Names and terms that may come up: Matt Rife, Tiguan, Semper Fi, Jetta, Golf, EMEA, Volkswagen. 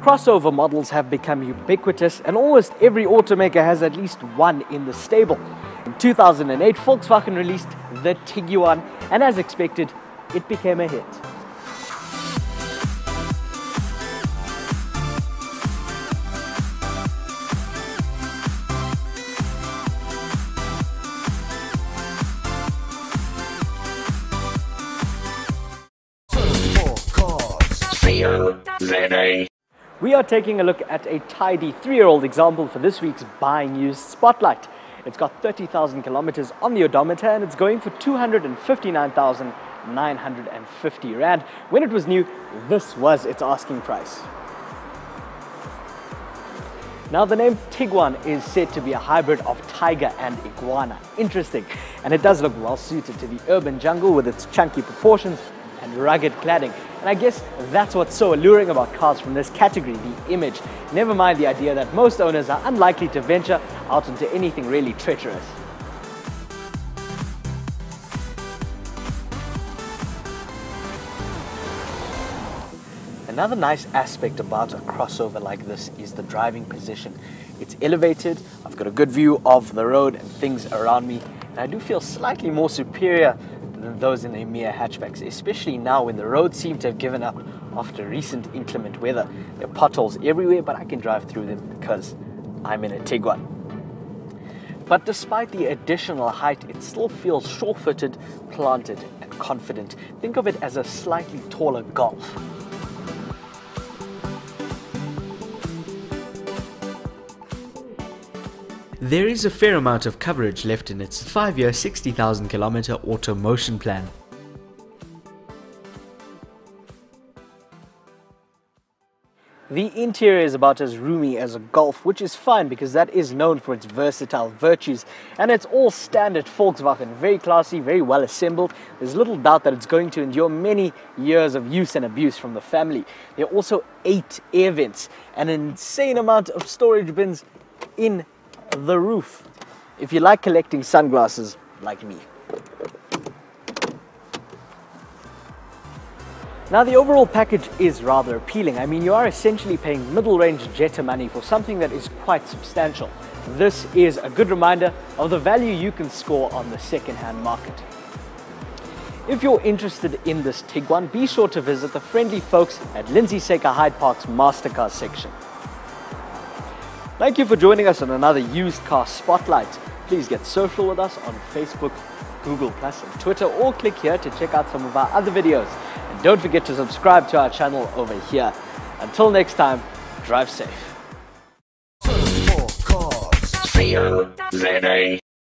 Crossover models have become ubiquitous and almost every automaker has at least one in the stable. In 2008, Volkswagen released the Tiguan and as expected, it became a hit. We are taking a look at a tidy 3-year-old example for this week's Buying Used Spotlight. It's got 30,000 kilometers on the odometer and it's going for 259,950 Rand. When it was new, this was its asking price. Now the name Tiguan is said to be a hybrid of tiger and iguana. Interesting, and it does look well suited to the urban jungle with its chunky proportions and rugged cladding. And I guess that's what's so alluring about cars from this category, the image. Never mind the idea that most owners are unlikely to venture out into anything really treacherous. Another nice aspect about a crossover like this is the driving position. It's elevated, I've got a good view of the road and things around me, and I do feel slightly more superior than those in EMEA hatchbacks, especially now when the roads seem to have given up after recent inclement weather. There are potholes everywhere, but I can drive through them because I'm in a Tiguan. But despite the additional height, it still feels sure-footed, planted and confident. Think of it as a slightly taller Golf. There is a fair amount of coverage left in its 5-year, 60,000 kilometer auto motion plan. The interior is about as roomy as a Golf, which is fine because that is known for its versatile virtues. And it's all standard Volkswagen, very classy, very well assembled. There's little doubt that it's going to endure many years of use and abuse from the family. There are also 8 air vents and an insane amount of storage bins in the roof, if you like collecting sunglasses like me. Now the overall package is rather appealing. I mean, you are essentially paying middle-range Jetta money for something that is quite substantial. This is a good reminder of the value you can score on the second-hand market. If you're interested in this Tiguan, be sure to visit the friendly folks at Lindsay Saker Hyde Park's Mastercard section. Thank you for joining us on another Used Car Spotlight. Please get social with us on Facebook, Google+, and Twitter, or click here to check out some of our other videos. And don't forget to subscribe to our channel over here. Until next time, drive safe.